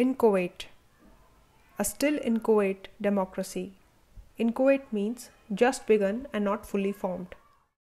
Inchoate, a still inchoate democracy. Inchoate means just begun and not fully formed.